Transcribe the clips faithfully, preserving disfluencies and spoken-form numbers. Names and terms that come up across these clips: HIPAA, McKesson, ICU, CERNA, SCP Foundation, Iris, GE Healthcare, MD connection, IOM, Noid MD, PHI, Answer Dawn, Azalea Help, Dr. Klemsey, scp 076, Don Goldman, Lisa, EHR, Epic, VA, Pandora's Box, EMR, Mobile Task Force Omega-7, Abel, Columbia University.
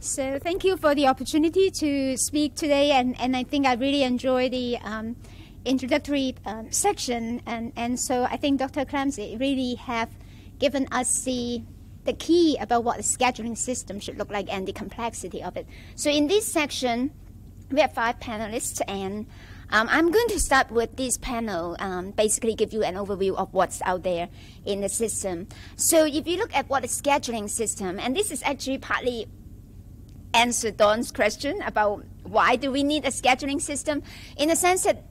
So thank you for the opportunity to speak today, and, and I think I really enjoyed the um, introductory um, section, and, and so I think Doctor Klemsey really have given us the, the key about what the scheduling system should look like and the complexity of it. So in this section, we have five panelists, and um, I'm going to start with this panel, um, basically give you an overview of what's out there in the system. So if you look at what the scheduling system, and this is actually partly answer Dawn's question about why do we need a scheduling system, in the sense that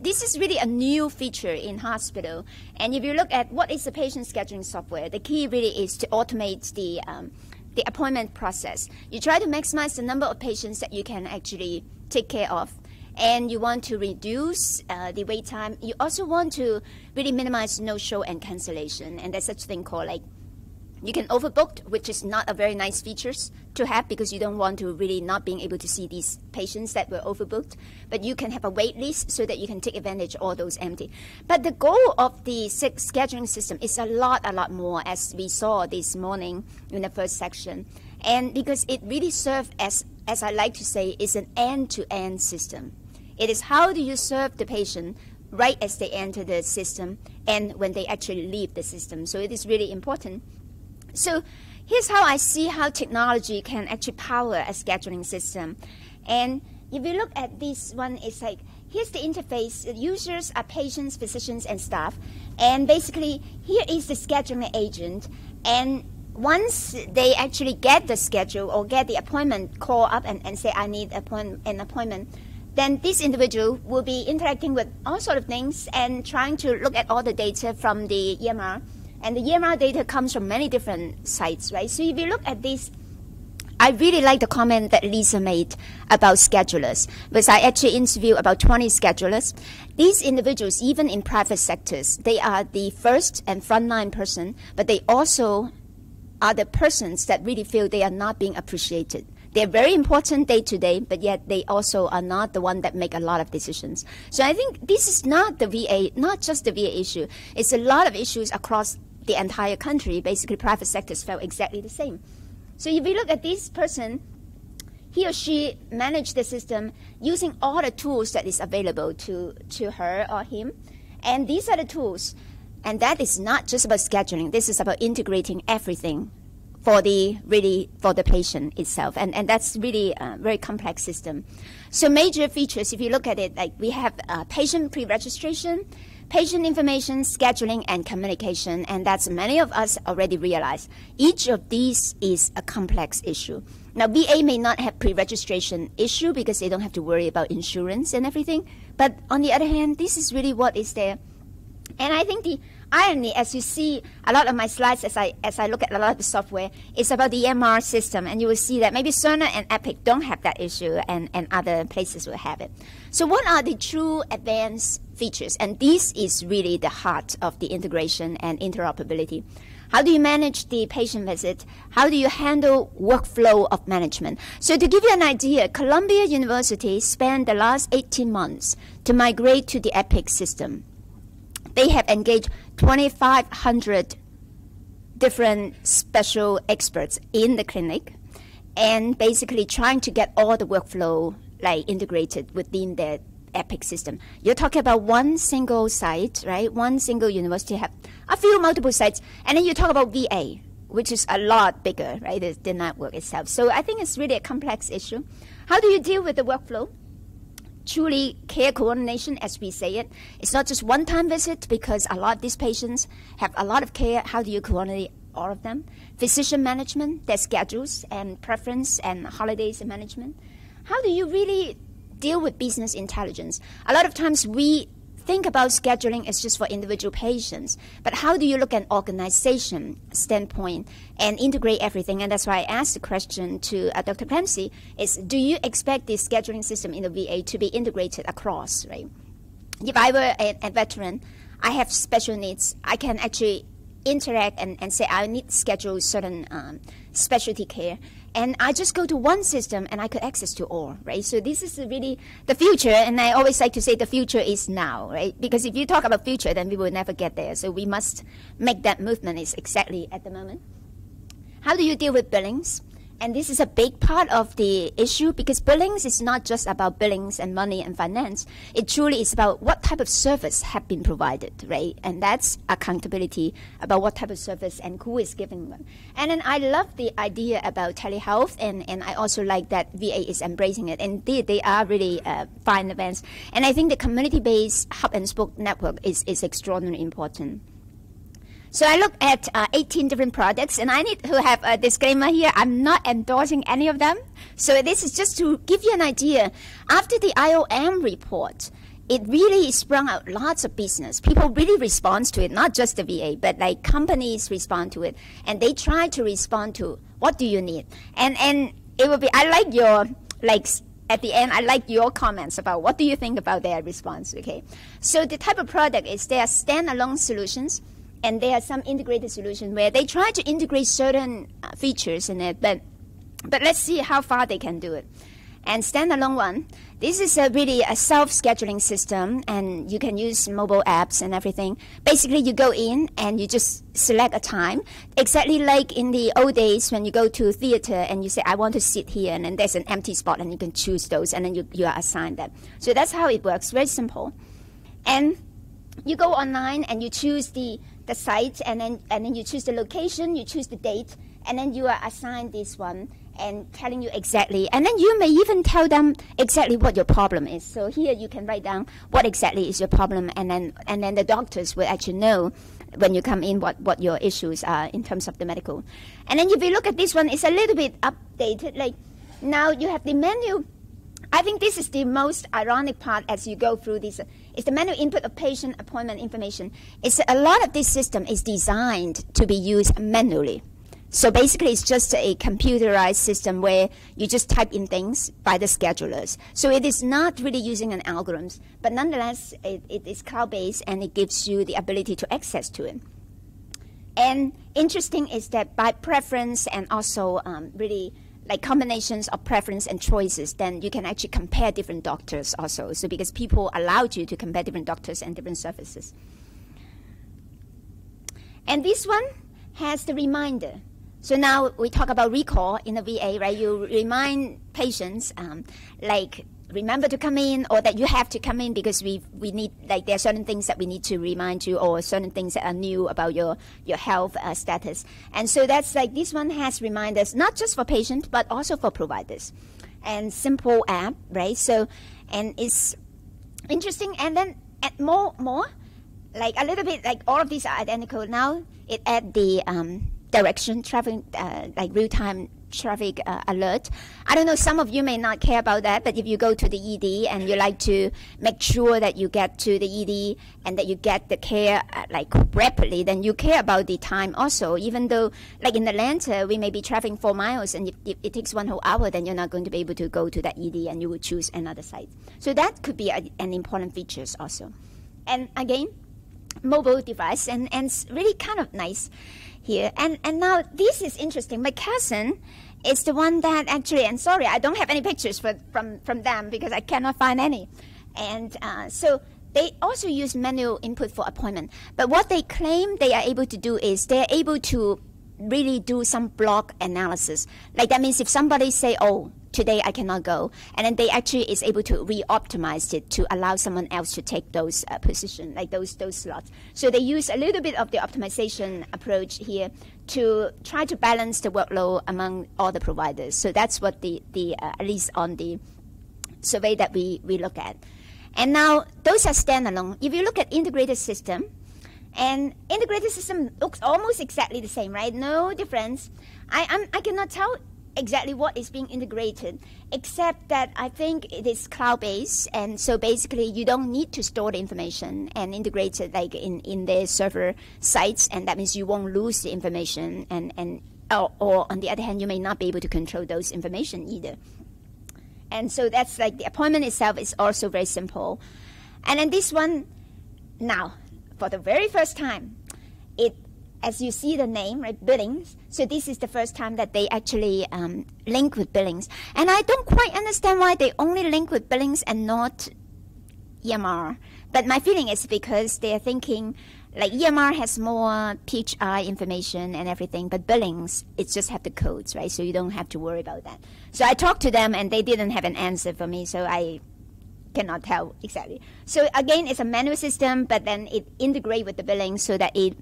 this is really a new feature in hospital. And if you look at what is the patient scheduling software, the key really is to automate the, um, the appointment process. You try to maximize the number of patients that you can actually take care of, and you want to reduce uh, the wait time. You also want to really minimize no-show and cancellation, and there's such thing called like you can overbook, which is not a very nice feature to have because you don't want to really not being able to see these patients that were overbooked. But you can have a wait list so that you can take advantage of all those empty. But the goal of the scheduling system is a lot, a lot more, as we saw this morning in the first section. And because it really serves as, as I like to say, is an end-to-end system. It is how do you serve the patient right as they enter the system and when they actually leave the system. So it is really important. So here's how I see how technology can actually power a scheduling system. And if you look at this one, it's like, here's the interface. The users are patients, physicians, and staff. And basically, here is the scheduling agent. And once they actually get the schedule or get the appointment, call up and, and say, I need an appointment, then this individual will be interacting with all sorts of things and trying to look at all the data from the E M R. And the E M R data comes from many different sites, right? So if you look at this, I really like the comment that Lisa made about schedulers, because I actually interviewed about twenty schedulers. These individuals, even in private sectors, they are the first and frontline person, but they also are the persons that really feel they are not being appreciated. They're very important day to day, but yet they also are not the one that make a lot of decisions. So I think this is not the V A, not just the V A issue. It's a lot of issues across the entire country. Basically, private sectors felt exactly the same. So if you look at this person, he or she managed the system using all the tools that is available to, to her or him. And these are the tools. And that is not just about scheduling. This is about integrating everything for the, really, for the patient itself. And, and that's really a very complex system. So major features, if you look at it, like we have uh, patient pre-registration, patient information, scheduling, and communication, and that's many of us already realize. Each of these is a complex issue. Now, V A may not have pre-registration issue because they don't have to worry about insurance and everything, but on the other hand, this is really what is there. And I think the irony, as you see a lot of my slides as I, as I look at a lot of the software, is about the E M R system, and you will see that maybe CERNA and Epic don't have that issue, and, and other places will have it. So what are the true advanced features? And this is really the heart of the integration and interoperability. How do you manage the patient visit? How do you handle workflow of management? So to give you an idea, Columbia University spent the last eighteen months to migrate to the Epic system. They have engaged twenty-five hundred different special experts in the clinic and basically trying to get all the workflow like integrated within their Epic system. You're talking about one single site, right? One single university have a few multiple sites, and then you talk about V A, which is a lot bigger, right? The, the network itself. So I think it's really a complex issue. How do you deal with the workflow? Truly care coordination, as we say it. It's not just one-time visit, because a lot of these patients have a lot of care. How do you coordinate all of them? Physician management, their schedules and preference and holidays and management. How do you really deal with business intelligence? A lot of times we think about scheduling as just for individual patients, but how do you look at an organization standpoint and integrate everything? And that's why I asked the question to uh, Doctor Klemsey, is do you expect the scheduling system in the V A to be integrated across, right? If I were a, a veteran, I have special needs, I can actually interact and, and say I need to schedule certain um, specialty care. And I just go to one system and I could access to all, right? So this is really the future, and I always like to say the future is now, right? Because if you talk about future, then we will never get there. So we must make that movement is exactly at the moment. How do you deal with billings? And this is a big part of the issue, because billings is not just about billings and money and finance. It truly is about what type of service have been provided, right? And that's accountability about what type of service and who is giving them. And then I love the idea about telehealth, and, and I also like that V A is embracing it. Indeed, they are really uh, fine events. And I think the community-based hub and spoke network is, is extraordinarily important. So I looked at uh, eighteen different products, and I need to have a disclaimer here. I'm not endorsing any of them. So this is just to give you an idea. After the I O M report, it really sprung out lots of business. People really respond to it, not just the V A, but like companies respond to it, and they try to respond to what do you need. And and it will be. I like your like. At the end, I like your comments about what do you think about their response. Okay, so the type of product is there are standalone solutions. And there are some integrated solutions where they try to integrate certain uh, features in it, but but let's see how far they can do it. And standalone one, this is a really a self-scheduling system, and you can use mobile apps and everything. Basically, you go in and you just select a time, exactly like in the old days when you go to theater and you say, I want to sit here, and then there's an empty spot, and you can choose those, and then you, you are assigned that. So that's how it works, very simple. And you go online and you choose the the site, and then and then you choose the location, you choose the date, and then you are assigned this one and telling you exactly, and then you may even tell them exactly what your problem is. So here you can write down what exactly is your problem, and then and then the doctors will actually know when you come in what what your issues are in terms of the medical. And then if you look at this one, it's a little bit updated. Like now you have the menu. I think this is the most ironic part as you go through this. It's the manual input of patient appointment information. It's a lot of this system is designed to be used manually. So basically it's just a computerized system where you just type in things by the schedulers. So it is not really using an algorithms, but nonetheless it, it is cloud-based, and it gives you the ability to access to it. And interesting is that by preference and also um, really like combinations of preference and choices, then you can actually compare different doctors also. So because people allowed you to compare different doctors and different services. And this one has the reminder. So now we talk about recall in the V A, right? You remind patients, um, like, remember to come in, or that you have to come in because we we need, like, there are certain things that we need to remind you, or certain things that are new about your your health uh, status. And so that's like this one has reminders, not just for patients but also for providers, and simple app, right? So, and it's interesting. And then add more more like a little bit, like all of these are identical. Now it add the um, direction traffic, uh, like real time traffic uh, alert. I don't know, some of you may not care about that, but if you go to the E D and you like to make sure that you get to the E D and that you get the care uh, like rapidly, then you care about the time also. Even though, like in Atlanta, we may be traveling four miles and if, if it takes one whole hour, then you're not going to be able to go to that E D and you will choose another site. So that could be a, an important features also. And again, mobile device, and, and it's really kind of nice. Here. And and now this is interesting. McKesson is the one that actually, and sorry, I don't have any pictures for, from from them because I cannot find any. And uh, so they also use manual input for appointment. But what they claim they are able to do is they are able to really do some block analysis. Like that means if somebody say, oh, today I cannot go, and then they actually is able to re-optimize it to allow someone else to take those uh, position, like those those slots. So they use a little bit of the optimization approach here to try to balance the workload among all the providers. So that's what the the uh, at least on the survey that we we look at. And now those are standalone. If you look at integrated system, and integrated system looks almost exactly the same, right? No difference. I I'm, I cannot tell exactly what is being integrated, except that I think it is cloud-based, and so basically you don't need to store the information and integrate it like in, in their server sites, and that means you won't lose the information, and, and or, or on the other hand, you may not be able to control those information either. And so that's like the appointment itself is also very simple. And then this one, now, for the very first time, it as you see the name, right, billings. So this is the first time that they actually um, link with billings. And I don't quite understand why they only link with billings and not E M R. But my feeling is because they are thinking, like E M R has more P H I information and everything, but billings, it just have the codes, right? So you don't have to worry about that. So I talked to them and they didn't have an answer for me, so I cannot tell exactly. So again, it's a manual system, but then it integrates with the billing so that it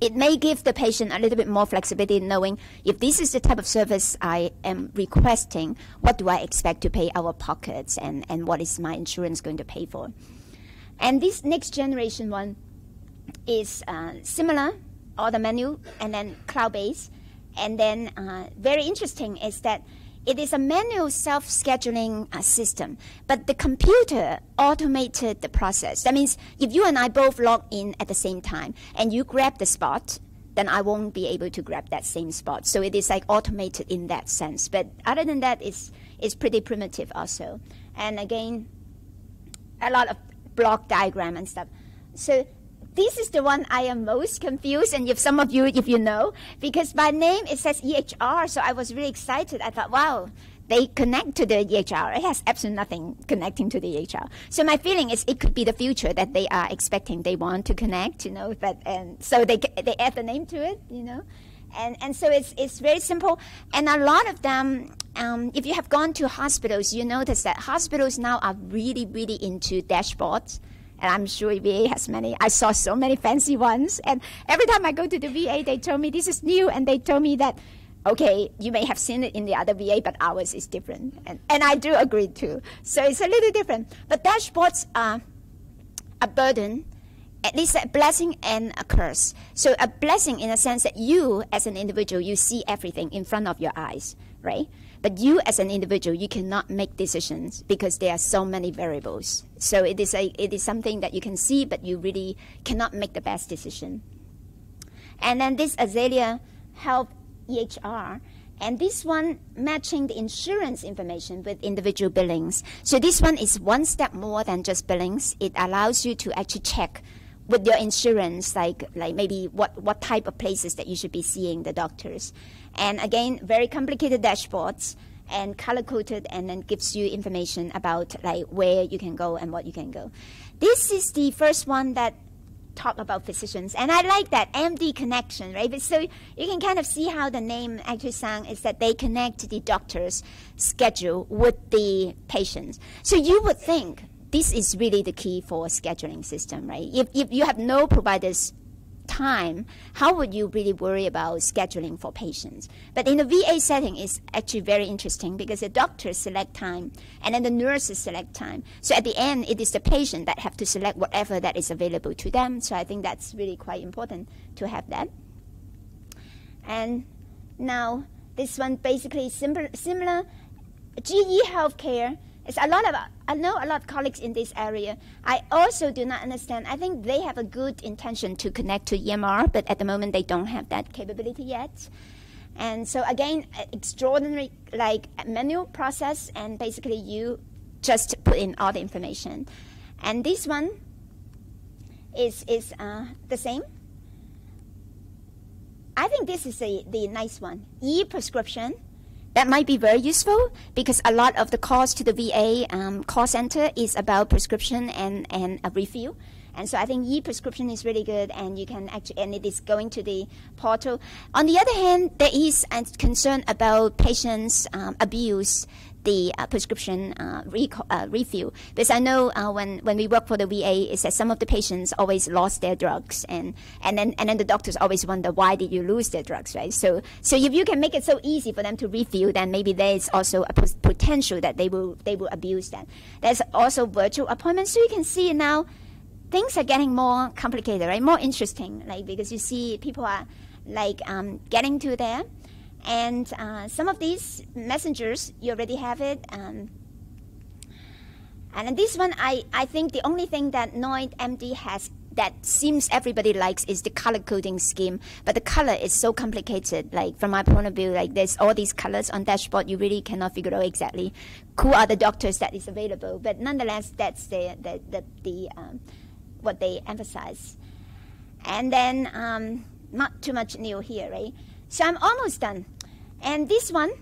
it may give the patient a little bit more flexibility in knowing if this is the type of service I am requesting, what do I expect to pay out of pockets, and, and what is my insurance going to pay for. And this next generation one is uh, similar, order menu, and then cloud-based. And then uh, very interesting is that it is a manual self-scheduling uh, system, but the computer automated the process. That means if you and I both log in at the same time and you grab the spot, then I won't be able to grab that same spot. So it is like automated in that sense. But other than that, it's, it's pretty primitive also. And again, a lot of block diagram and stuff. So this is the one I am most confused, and if some of you, if you know, because by name it says E H R, so I was really excited. I thought, wow, they connect to the E H R. It has absolutely nothing connecting to the E H R. So my feeling is it could be the future that they are expecting, they want to connect, you know, but, and so they, they add the name to it, you know. And, and so it's, it's very simple. And a lot of them, um, if you have gone to hospitals, you notice that hospitals now are really, really into dashboards. And I'm sure V A has many. I saw so many fancy ones. And every time I go to the V A, they told me this is new. And they told me that, okay, you may have seen it in the other V A, but ours is different. And, and I do agree too. So it's a little different. But dashboards are a burden, at least a blessing and a curse. So a blessing in a sense that you as an individual, you see everything in front of your eyes, right? But you as an individual, you cannot make decisions because there are so many variables. So it is, a, it is something that you can see, but you really cannot make the best decision. And then this Azalea Help E H R, and this one matching the insurance information with individual billings. So this one is one step more than just billings. It allows you to actually check with your insurance, like, like maybe what, what type of places that you should be seeing the doctors. And again, very complicated dashboards and color-coded, and then gives you information about like where you can go and what you can go. This is the first one that talk about physicians, and I like that M D connection, right? But so you can kind of see how the name actually sounds, is that they connect the doctor's schedule with the patients. So you would think this is really the key for a scheduling system, right? If, if you have no provider's time, how would you really worry about scheduling for patients? But in a V A setting, it's actually very interesting because the doctors select time and then the nurses select time. So at the end, it is the patient that have to select whatever that is available to them. So I think that's really quite important to have that. And now this one basically simple, similar. G E Healthcare. It's a lot of, I know a lot of colleagues in this area. I also do not understand. I think they have a good intention to connect to E M R, but at the moment they don't have that capability yet. And so again, extraordinary like manual process, and basically you just put in all the information. And this one is, is uh, the same. I think this is a, the nice one, e-prescription. That might be very useful because a lot of the calls to the V A um, call center is about prescription and, and a refill. And so I think e-prescription is really good, and you can actually, and it is going to the portal. On the other hand, there is a concern about patients um, abuse the uh, prescription uh, recall, uh, refill. Because I know uh, when, when we work for the V A, is that some of the patients always lost their drugs, and, and, then, and then the doctors always wonder, why did you lose their drugs, right? So, so if you can make it so easy for them to refill, then maybe there is also a potential that they will, they will abuse that. There's also virtual appointments, so you can see now things are getting more complicated, right? More interesting, like, because you see people are like um, getting to there. And uh, some of these messengers, you already have it. Um, and this one, I, I think the only thing that Noid M D has that seems everybody likes is the color coding scheme. But the color is so complicated. Like from my point of view, like there's all these colors on dashboard. You really cannot figure out exactly who are the doctors that is available. But nonetheless, that's the, the, the, the um, what they emphasize. And then um, not too much new here, right? So I'm almost done. And this one,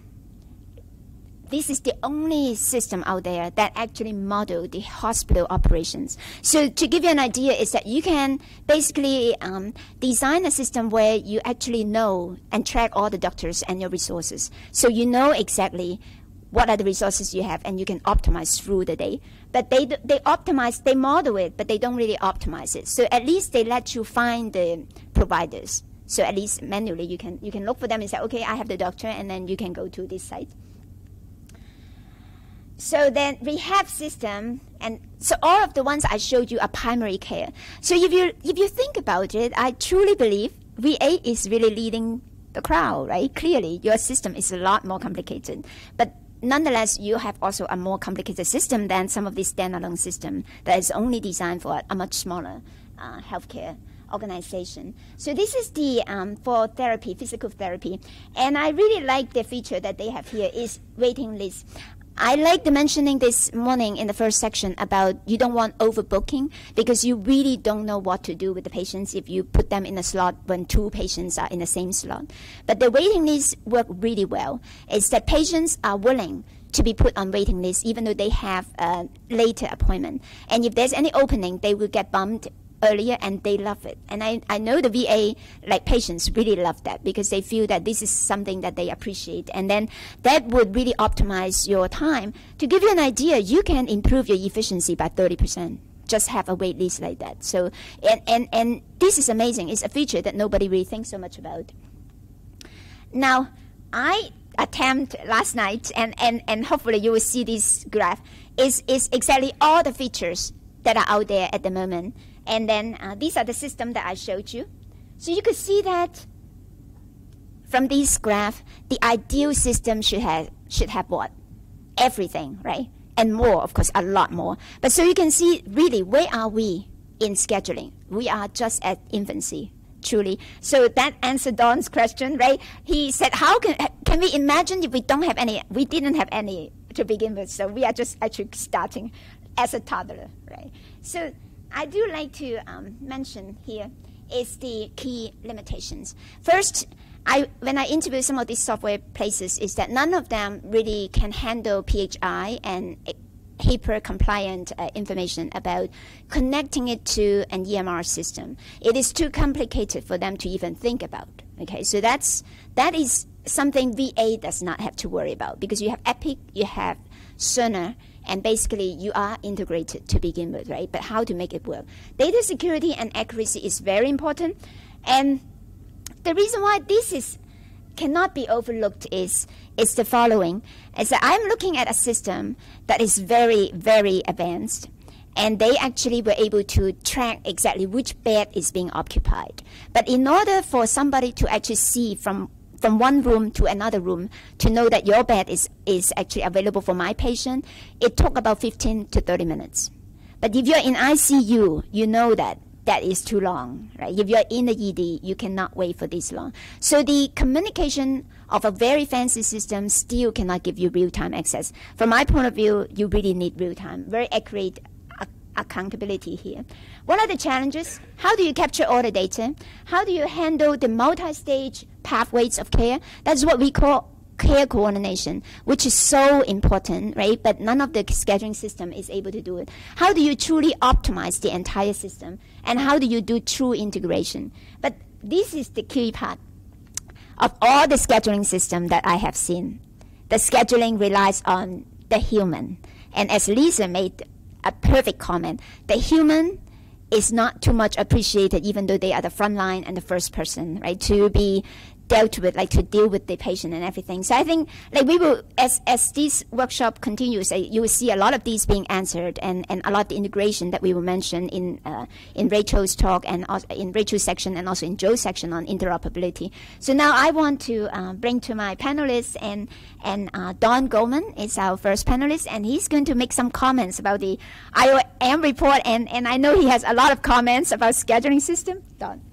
This is the only system out there that actually model the hospital operations. So to give you an idea is that you can basically um, design a system where you actually know and track all the doctors and your resources. So you know exactly what are the resources you have, and you can optimize through the day. But they, they optimize, they model it, but they don't really optimize it. So at least they let you find the providers. So at least manually you can, you can look for them and say, okay, I have the doctor, and then you can go to this site. So then rehab system, and so all of the ones I showed you are primary care. So if you, if you think about it, I truly believe V A is really leading the crowd, right? Clearly, your system is a lot more complicated. But nonetheless, you have also a more complicated system than some of these standalone systems that is only designed for a much smaller uh, healthcare organization. So this is the um, for therapy, physical therapy. And I really like the feature that they have here is waiting list. I like the mentioning this morning in the first section about you don't want overbooking because you really don't know what to do with the patients if you put them in a slot when two patients are in the same slot. But the waiting lists work really well. It's that patients are willing to be put on waiting lists even though they have a later appointment. And if there's any opening, they will get bumped earlier, and they love it. And I, I know the V A, like patients, really love that because they feel that this is something that they appreciate. And then that would really optimize your time. To give you an idea, you can improve your efficiency by thirty percent. Just have a wait list like that. So, and, and, and this is amazing. It's a feature that nobody really thinks so much about. Now, I attempt last night, and, and, and hopefully you will see this graph, is, is exactly all the features that are out there at the moment. And then uh, these are the systems that I showed you. So you could see that from this graph, the ideal system should have, should have what? Everything, right? And more, of course, a lot more. But so you can see, really, where are we in scheduling? We are just at infancy, truly. So that answered Don's question, right? He said, how can, can we imagine if we don't have any, we didn't have any to begin with, so we are just actually starting as a toddler, right? So I do like to um, mention here is the key limitations. First, I, when I interview some of these software places, is that none of them really can handle P H I and HIPAA compliant uh, information about connecting it to an E M R system. It is too complicated for them to even think about. Okay, so that's, that is something V A does not have to worry about because you have Epic, you have CERNA, and basically you are integrated to begin with, right? But how to make it work. Data security and accuracy is very important. And the reason why this is cannot be overlooked is, is the following. Is that I'm looking at a system that is very, very advanced. And they actually were able to track exactly which bed is being occupied. But in order for somebody to actually see from from one room to another room to know that your bed is, is actually available for my patient, it took about fifteen to thirty minutes. But if you're in I C U, you know that that is too long, right? If you're in the E D, you cannot wait for this long. So the communication of a very fancy system still cannot give you real-time access. From my point of view, you really need real-time, very accurate accountability here. What are the challenges? How do you capture all the data? How do you handle the multi-stage pathways of care? That's what we call care coordination, which is so important, right? But none of the scheduling system is able to do it. How do you truly optimize the entire system? And how do you do true integration? But this is the key part of all the scheduling system that I have seen. The scheduling relies on the human. And as Lisa made a perfect comment. The human is not too much appreciated, even though they are the front line and the first person, right, to be dealt with, like to deal with the patient and everything. So I think, like we will, as as this workshop continues, uh, you will see a lot of these being answered, and and a lot of the integration that we will mention in uh, in Rachel's talk and also in Rachel's section and also in Joe's section on interoperability. So now I want to uh, bring to my panelists, and and uh, Don Goldman is our first panelist, and he's going to make some comments about the I O M report, and and I know he has a lot of comments about scheduling system. Don.